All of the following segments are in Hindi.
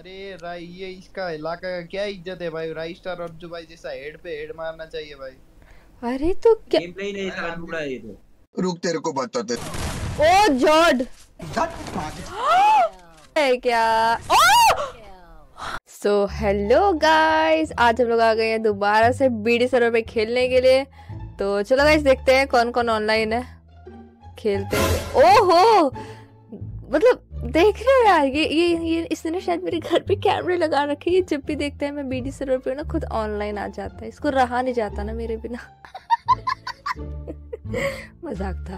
अरे राई ये इसका इलाका का क्या इज्जत है भाई, राइस्टार और अज्जुभाई जैसा हेड पे हेड मारना चाहिए भाई। अरे तो क्या गेम प्ले नहीं था टुकड़ा ये तो। रुक तेरे को बताते। ओ जॉर्ड क्या सो हेलो गाइस, आज हम लोग आ गए हैं दोबारा से बीडी सर्वर पे खेलने के लिए। तो चलो गाइस देखते हैं कौन कौन ऑनलाइन है, खेलते हैं। ओहो मतलब देख रहे हो यार, ये इसने शायद मेरे घर पे कैमरे लगा रखे हैं, जब भी देखते हैं मैं बीडी सर्वर पे ना खुद ऑनलाइन आ जाता है, इसको रहा नहीं जाता ना मेरे बिना। मजाक था,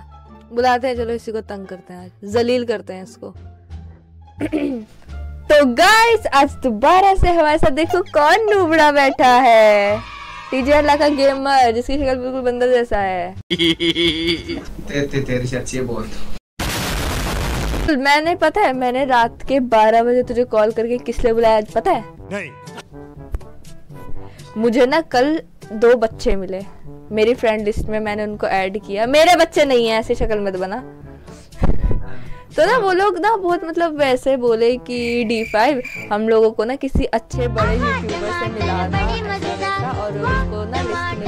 बुलाते हैं चलो इसी को तंग करते हैं, आज जलील करते हैं इसको। तो गाइस आज दोबारा से हमारे साथ देखो कौन नूबड़ा बैठा है, टीजे लाका गेमर जिसकी शक्ल बिल्कुल बंदर जैसा है। तेरी अच्छी है बहुत। मैंने पता है मैंने रात के 12 बजे तुझे कॉल करके किस लिए बुलाया पता है? नहीं। मुझे ना कल 2 बच्चे मिले मेरी फ्रेंड लिस्ट में, मैंने उनको ऐड किया, मेरे बच्चे नहीं है ऐसी शक्ल मत बना। तो ना वो लोग ना बहुत मतलब वैसे बोले कि D5 हम लोगों को ना किसी अच्छे बड़े यूट्यूबर से मिलाना और उनको ना लिस्ट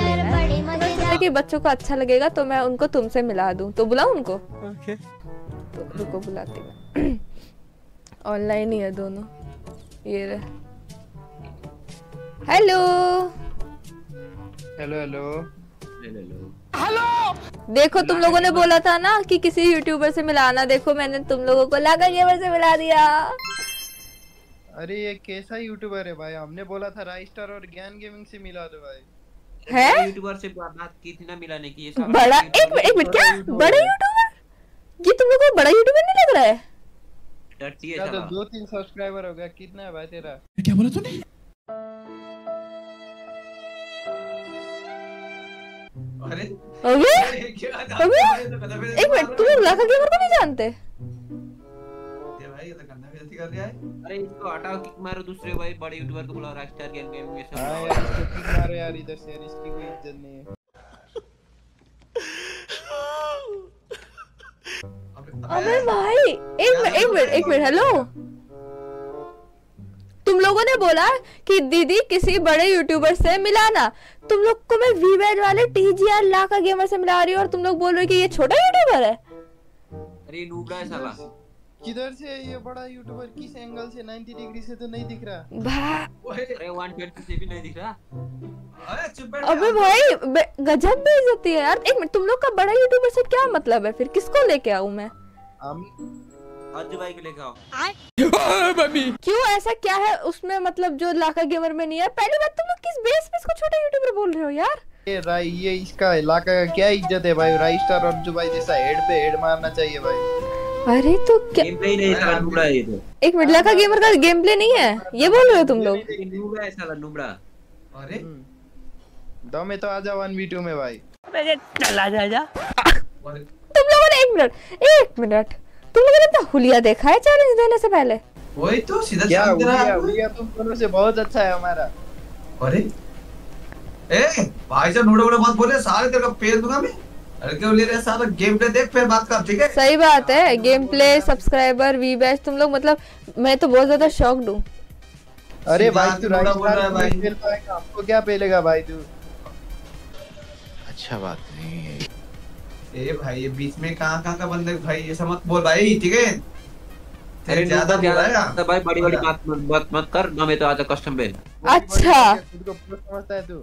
में लेना है कि बच्चों को अच्छा लगेगा, तो मैं उनको तुमसे मिला दूं, तो बुलाऊं उनको? तो उनको बुलाती मैं। ऑनलाइन ही है दोनों। ये रहे। Hello hello hello hello. देखो तुम लोगों ने बोला था ना कि किसी यूट्यूबर से मिलाना, देखो मैंने तुम लोगों को लाका गेमर से मिला दिया। अरे ये कैसा यूट्यूबर है भाई, हमने बोला था राइस्टार और ज्ञान गेमिंग से मिला दो भाई। है यूट्यूबर से बात की थी ना मिलाने की, ये सब बड़ा एक मिनट क्या बड़ा यूट्यूबर, ये तुम लोगों को बड़ा यूट्यूबर नहीं लग रहा है? डरती है साला, 2-3 सब्सक्राइबर हो गया, कितना है भाई तेरा? क्या बोला तूने? अरे एक मिनट, तुम लाका गेमर को नहीं जानते? ये भाई ये तो गंदा बेइज्जती कर रहा है। अरे इसको हटाओ, किक मारो दूसरे भाई बड़े यूट्यूबर को बुलाओ, राइस्टार गेम गेमिंग ये सब। हां यार किक मारो यार इधर से, इसकी कोई इज्जत नहीं है। अबे भाई एक मिनट हेलो, तुम लोगों ने बोला कि दीदी किसी बड़े यूट्यूबर से मिलाना, तुम लोग को मैं वीबैड वाले टीजीआर लाका गेमर से मिला रही हूं और तुम लोग बोल रहे हो कि ये छोटा यूट्यूबर है। अरे नूबड़ा है साला, किधर से ये बड़ा यूट्यूबर, किस एंगल से? 90 डिग्री से तो नहीं दिख रहा, अरे 120 से भी नहीं दिख रहा। अरे चुप बैठ। अबे भाई गजब बेइज्जती है यार। एक मिनट, तुम लोग का बड़ा यूट्यूबर से क्या मतलब है? फिर किसको लेके आऊं मैं? हम अज्जुभाई को लेके आओ। मम्मी क्यों, ऐसा क्या है उसमें मतलब जो लाका गेमर में नहीं है? पहली बात तुम लोग किस बेस पे इसको छोटा यूट्यूबर बोल रहे हो यार? ये राई ये इसका इलाका का क्या इज्जत है भाई, राइस्टार और अज्जुभाई जैसा हेड पे हेड मारना चाहिए भाई। अरे तो क्या गेम प्ले नहीं साला नुबड़ा ये तो। एक मिनट, लाका गेमर का गेम प्ले नहीं है ये बोल रहे हो तुम लोग? नुबड़ा है साला नुबड़ा। अरे दो में तो आजा 1v2 में भाई। अरे चला जा जा। तुम लोगों ने एक मिनट तुम लोगों ने इतना हुलिया देखा है चैलेंज देने से पहले? वही तो सीधा चल रहा है हुलिया, तुम दोनों से बहुत अच्छा है हमारा। अरे ए भाई साहब नुबड़ा मत बोले, सारे तेरे को पेड़ दूंगा मैं। क्यों ले रहे साला, गेम प्ले देख फिर बात कर, ठीक है? सही बात है, गेम प्ले सब्सक्राइबर वी बैच तुम लोग, मतलब मैं तो बहुत ज्यादा शॉक्ड हूं। अरे भाई तू राइट बोल रहा है भाई, खेल पाएगा आपको क्या पेलेगा भाई तू? अच्छा बात नहीं है ए भाई, ये बीच में कहां का बंदे भाई, ये सब मत बोल भाई, ठीक है? तेरे ज्यादा बोल रहा है भाई, बड़ी-बड़ी बात मत कर ना, मैं तो आज कस्टम पे। अच्छा तू को समझता है तू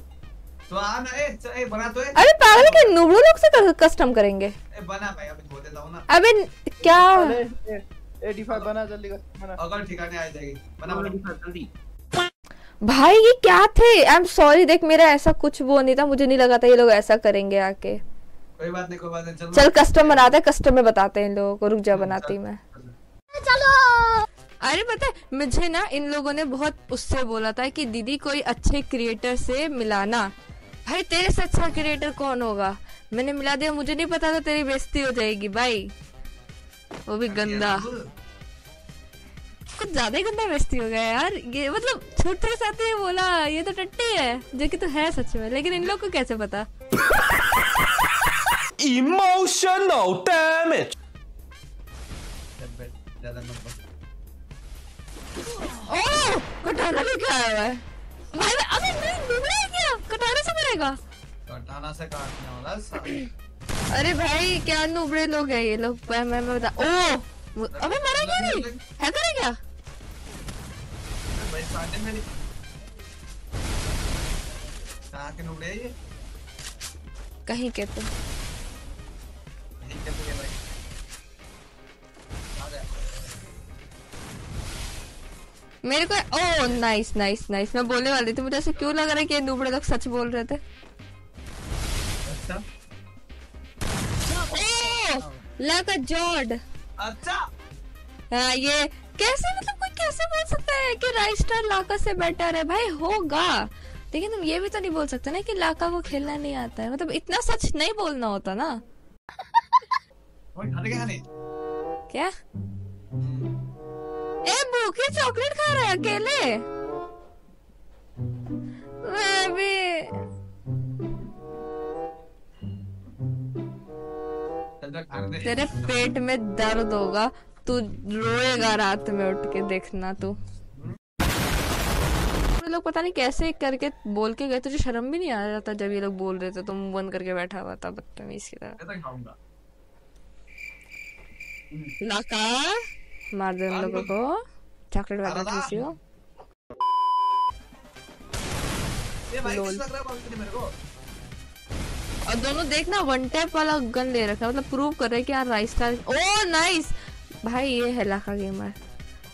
तो आना ए बना तो है। अरे पागल के नुबड़ो लोग से कस्टम करेंगे। ए बना भाई, अभी धो देता हूं ना। अबे क्या ए D5 बना जल्दी बना, अगर ठिकाने आ जाएगी बना D5 जल्दी। भाई ये क्या थे, आई एम सॉरी, देख मेरा ऐसा कुछ वो नहीं था, मुझे नहीं लगा था ये लोग ऐसा करेंगे आके। कोई बात नहीं चल कस्टम बनाते हैं, कस्टम में बताते हैं इन लोगों को, रुक जा बनाती मैं। चलो अरे पता है मुझे ना इन लोगों ने बहुत उससे बोला था कि दीदी कोई अच्छे क्रिएटर से मिलाना। भाई तेरे से अच्छा क्रिएटर कौन होगा? मैंने मिला दिया, मुझे नहीं पता था तेरी बेइज्जती हो जाएगी भाई, वो भी गंदा, कुछ ज्यादा ही गंदा बेइज्जती हो गया यार। ये मतलब छोटे साथ ही बोला, ये तो टट्टी है जो कि तो है सच में, लेकिन इन लोग को कैसे पता? Emotional damage. कटाना लेके आया हुआ है भाई। अबे नहीं डूबेगा क्या? कटाना से मरेगा, कटाना से काटने वाला साला। अरे भाई क्या नूबड़े लोग हैं ये लोग। मैं बता। ओ अबे मरा क्यों नहीं? हैकर है क्या भाई? साढ़े में कहाँ के नूबड़े हैं ये? कहीं के तो मेरे को। Oh nice nice nice. मैं बोलने वाली थी, मुझे ऐसे क्यों लग रहा है कि ये नूबड़े लोग सच बोल रहे थे। अच्छा लाका जॉर्ड। अच्छा हाँ ये कैसे, मतलब कोई कैसे बोल सकता है कि राइस्टार लाका से बेटर है? भाई होगा, लेकिन तुम ये भी तो नहीं बोल सकते ना कि लाका को खेलना नहीं आता है। मतलब इतना सच नहीं बोलना होता ना। क्या ए भूखे चॉकलेट खा रहे अकेले? मैं भी तेरे पेट में दर्द होगा, तू रोएगा रात में उठ के, देखना तू। लोग पता नहीं कैसे करके बोल के गए, तुझे शर्म भी नहीं आ रहा था जब ये लोग बोल रहे थे, तुम बंद करके बैठा हुआ था बदतमीज की तरह। लाका मार दे हम लोगों को, चॉकलेट वाला दीजियो। और दोनों देखना वन टैप वाला गन ले रखा, मतलब प्रूव कर रहे कि यार राइस्टार। ओ नाइस भाई, ये है लाका गेमर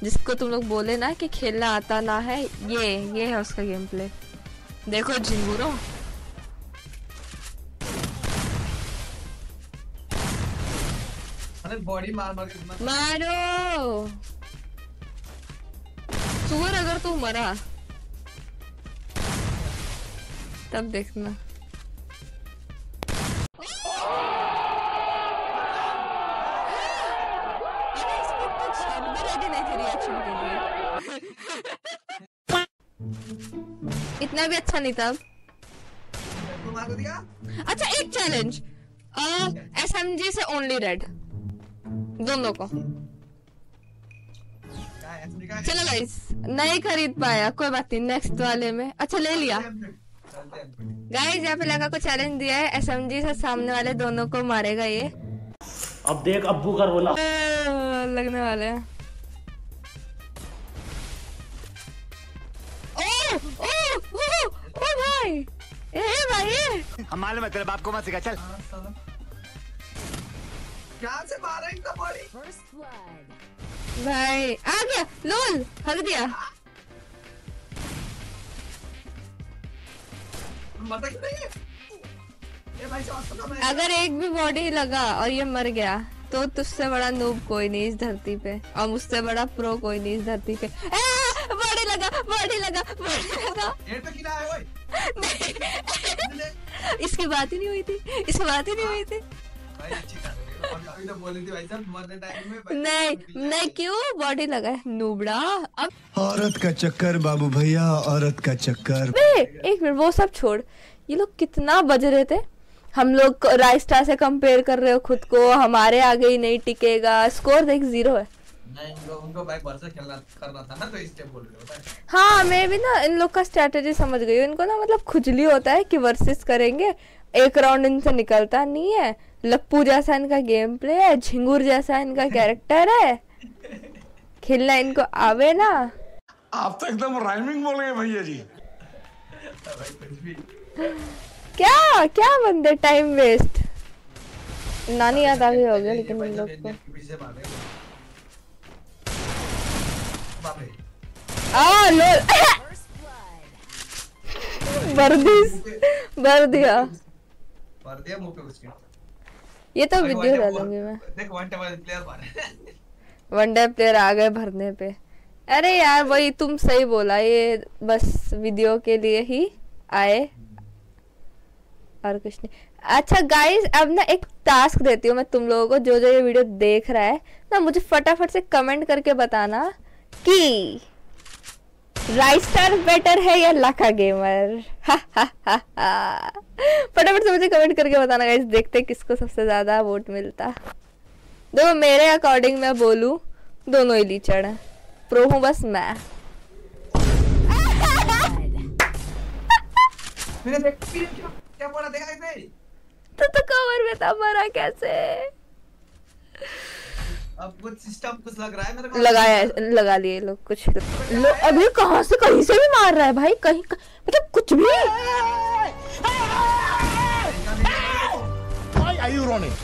जिसको तुम लोग बोले ना कि खेलना आता ना है। ये है उसका गेम प्ले। देखो झिंगुरो बॉडी मारो। सुअर अगर तू मरा तब देखना। इतना भी अच्छा नहीं था। अच्छा एक चैलेंज, SMG से ओनली रेड दोनों को। चलो गाइस नहीं खरीद पाया कोई बात नहीं, नेक्स्ट वाले में अच्छा ले लिया। गाइस यहाँ पे लाका को चैलेंज दिया है, SMG से सामने वाले दोनों को मारेगा ये। अब देख अब्बू का रोला लगने वाला है। ओ भाई ए भाई हमारे में तेरे बाप को मत सिखा। चल से भाई आ गया लोल हर दिया। अगर एक भी बॉडी लगा और ये मर गया तो तुझसे बड़ा नूब कोई नहीं इस धरती पे, और मुझसे बड़ा प्रो कोई नहीं इस धरती पे। बॉडी लगा बॉडी लगा बॉडी लगा। ये तो किला है भाई। इसकी बात ही नहीं हुई थी, इसकी बात ही नहीं हुई थी भाई। अभी तो बोले थे भाई साहब मरने टाइम में। नहीं क्यों बॉडी लगा है नूबड़ा। अब औरत का चक्कर बाबू भैया, औरत का चक्कर। एक मिनट वो सब छोड़, ये लोग कितना बज रहे थे। हम लोग राइस्टार से कंपेयर कर रहे हो खुद को, हमारे आगे ही नहीं टिकेगा। स्कोर देख 0 है। उनको भाई बरसे खेलना करना था ना, तो इसलिए बोल रहे हो। हाँ मैं भी ना इन लोग का स्ट्रेटेजी समझ गई हूँ। इनको ना मतलब खुजली होता है कि वर्सेस करेंगे, एक राउंड इनसे निकलता नहीं है। लप्पू जैसा इनका गेम प्ले है, झिंगुर जैसा इनका कैरेक्टर है। खेलना इनको आवे ना। आप तो एकदम राइमिंग बोल गए भैया जी। क्या क्या बंदे टाइम वेस्ट। नानी याद आ गई होगी लेकिन इन लोग को। आ लोल बर दिया मुंह पे उसके। ये तो वीडियो डालूंगी मैं। देख वन डे प्लेयर आ गए भरने पे। अरे यार वही तुम सही बोला, ये बस वीडियो के लिए ही आए और कुछ नहीं। अच्छा गाइस अब ना एक टास्क देती हूँ मैं तुम लोगों को। जो जो ये वीडियो देख रहा है ना, मुझे फटाफट से कमेंट करके बताना कि राइस्टार बेटर है या लाका गेमर। फटाफट से मुझे कमेंट करके बताना गाइस, देखते किसको सबसे ज्यादा वोट मिलता। देखो मेरे अकॉर्डिंग मैं बोलूं दोनों ही लीचड़ हैं, प्रो हूं बस मैं। मैंने देख क्या पड़ा देखा इसने तो कवर में था मरा कैसे। अब कुछ सिस्टम कुछ लग रहा है मेरे को लगाया लगा लिए लोग कुछ लो। अभी कहां से कहीं से भी मार रहा है भाई कहीं मतलब कुछ भी। Why are you running?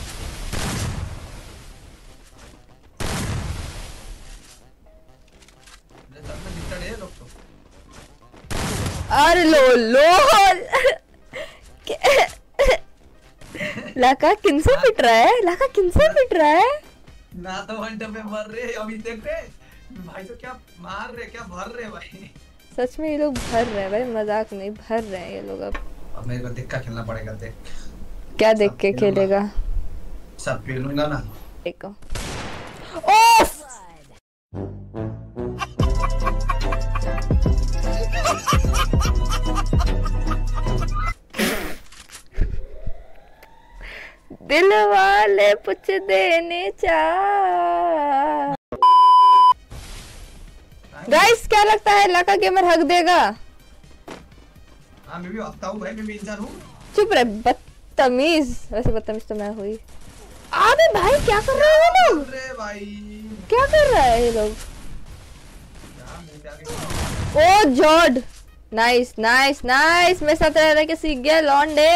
अरे लोल लोल लाका किन से पिट रहा है ना तो घंटे पे मर रहे अभी देख रहे भाई तो क्या मार रहे क्या भर रहे भाई। सच में ये लोग भर रहे हैं भाई मजाक नहीं भर रहे हैं ये लोग। अब मेरे को देख के खेलना पड़ेगा। देख क्या देख के खेलेगा सब खेलूंगा ना देखो। ओफ दिल वाले पूछ देने चाह। गाइस क्या लगता है लाका गेमर हक देगा? मैं भी हकता हूं भाई मैं भी इंसान हूं। चुप रह बदतमीज। वैसे बदतमीज तो मैं हुई। अबे भाई क्या कर रहे हो लोग? अरे भाई क्या कर रहा है ये लोग? ओ जॉर्ड नाइस नाइस नाइस। मेरे साथ रह रहा के सीख गया लॉन्डे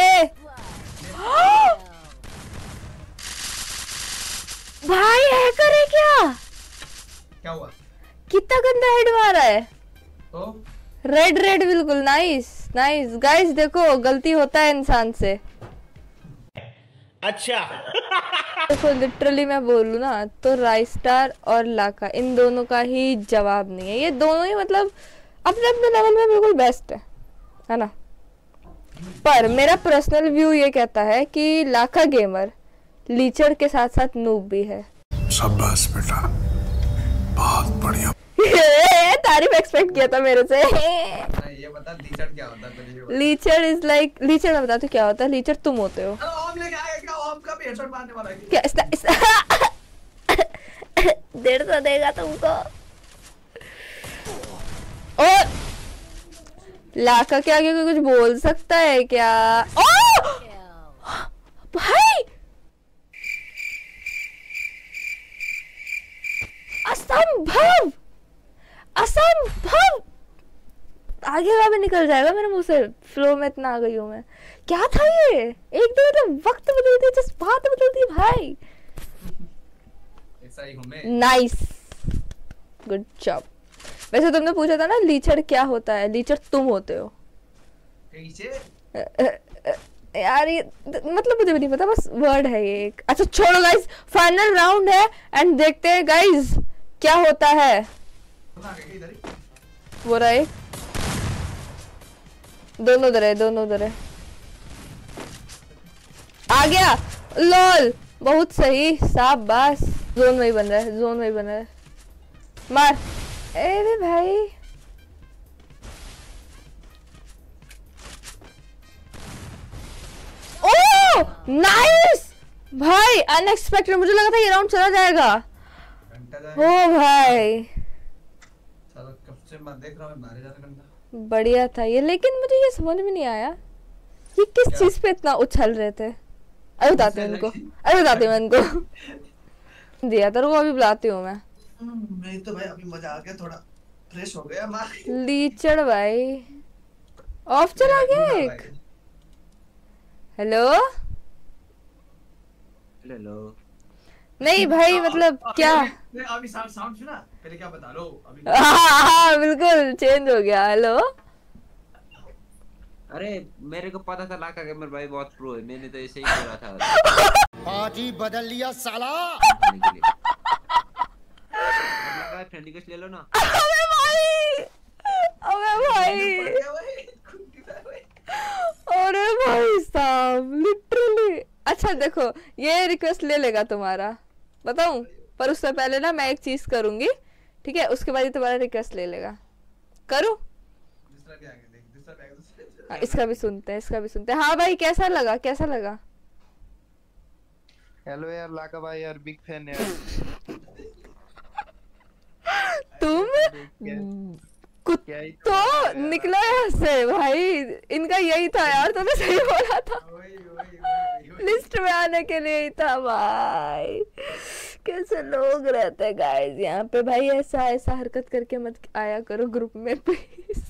भाई। है करे क्या क्या हुआ कितना गंदा हेड मारा है तो? रेड रेड बिल्कुल नाइस नाइस। गाइस देखो गलती होता है इंसान से। अच्छा देखो लिटरली मैं बोलूं ना तो राइस्टार और लाका इन दोनों का ही जवाब नहीं है। ये दोनों ही मतलब अपने अपने लेवल में बिल्कुल बेस्ट है ना। पर मेरा पर्सनल व्यू ये कहता है कि लाका गेमर लीचर के साथ साथ नूब भी है। शाबाश बेटा बहुत बढ़िया। तारीफ एक्सपेक्ट किया था मेरे से। ये बता लीचर क्या होता है? लीचर इज लाइक लीचर मैं बता तो क्या होता है। लीचर तुम होते हो। ओम लेके आया क्या? ओम का भी हेडशॉट मारने वाला है क्या? 150 देगा तुमको। और लाका के आगे कुछ बोल सकता है क्या? ओ भाई असंभव असंभव। आगे वाला भी निकल जाएगा मेरे मुंह से। फ्लो में इतना आ गई हूं मैं। क्या था ये एकदम वक्त बदलती जज्बात बदलती भाई। ऐसा ही हूं मैं। Nice good job. वैसे तुमने पूछा था ना लीचर क्या होता है। लीचर तुम होते हो। यार ये मतलब मुझे भी नहीं पता बस वर्ड है ये एक। अच्छा छोड़ो गाइस फाइनल राउंड है एंड देखते हैं गाइस क्या होता है। वो रहे दोनों उधर है आ गया लॉल। बहुत सही शाबाश। जोन में ही बन रहा है मार। अरे भाई ओ नाइस भाई अनएक्सपेक्टेड। मुझे लगा था ये राउंड चला जाएगा। ओ भाई चलो कब से मैं देख रहा हूं मारे जा रहा घंटा। बढ़िया था ये लेकिन मुझे ये समझ में नहीं आया ये किस चीज पे इतना उछल रहे थे। अरे बताते हैं इनको दिया तेरे को अभी बुलाती हूँ मैं। नहीं तो भाई अभी मजा आ गया थोड़ा फ्रेश हो गया मैं। लीचड़ भाई ऑफ चला गया एक। हेलो नहीं भाई मतलब क्या अभी साउंड सुना पहले क्या बता लो अभी। हां बिल्कुल चेंज हो गया। हेलो अरे मेरे को पता था लाका गेमर भाई बहुत प्रो है। मैंने तो ऐसे ही बोला था। पाजी बदल लिया साला। फ्रेंड ले लो ना। अबे भाई अरे भाई साहब लिटरली। अच्छा देखो ये रिक्वेस्ट ले लेगा तुम्हारा बताऊं पर उससे पहले ना मैं एक चीज करूंगी ठीक है। उसके बाद ये तुम्हारा रिक्वेस्ट ले लेगा। करूं इसका भी सुनते हैं हाँ भाई कैसा लगा हेलो यार लाका भाई यार बिग फैन यार। तुम कुत्तो निकला यहाँ से भाई, इनका यही था यार, तुम्हें सही बोला था, लिस्ट में आने के लिए ही था भाई। कैसे लोग रहते हैं गाइस यहाँ पे भाई, ऐसा ऐसा हरकत करके मत आया करो ग्रुप में प्लीज।